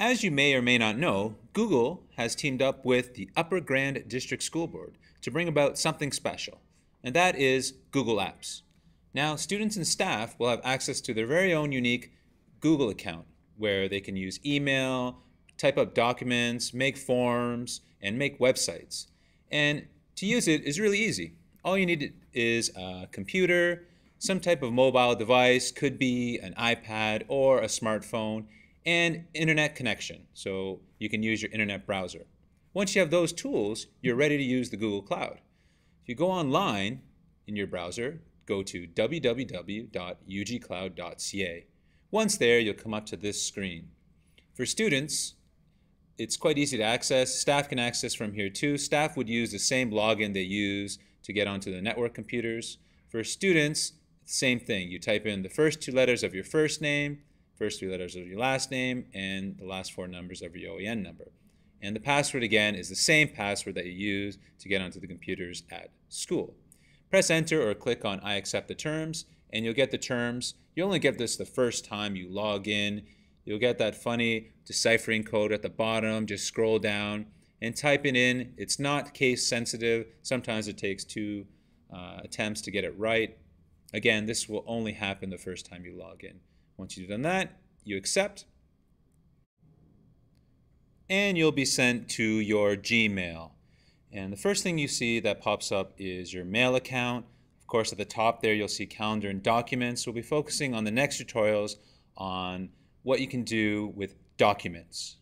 As you may or may not know, Google has teamed up with the Upper Grand District School Board to bring about something special, and that is Google Apps. Now, students and staff will have access to their very own unique Google account, where they can use email, type up documents, make forms, and make websites. And to use it is really easy. All you need is a computer, some type of mobile device, could be an iPad or a smartphone, and internet connection, so you can use your internet browser. Once you have those tools, you're ready to use the Google Cloud. If you go online in your browser, go to www.ugcloud.ca. Once there, you'll come up to this screen. For students, it's quite easy to access. Staff can access from here too. Staff would use the same login they use to get onto the network computers. For students, same thing. You type in the first two letters of your first name, first three letters of your last name, and the last four numbers of your OEN number. And the password, again, is the same password that you use to get onto the computers at school. Press enter or click on I accept the terms, and you'll get the terms. You only get this the first time you log in. You'll get that funny deciphering code at the bottom. Just scroll down and type it in. It's not case sensitive. Sometimes it takes two attempts to get it right. Again, this will only happen the first time you log in. Once you've done that, you accept, and you'll be sent to your Gmail. And the first thing you see that pops up is your mail account. Of course, at the top there, you'll see calendar and documents. We'll be focusing on the next tutorials on what you can do with documents.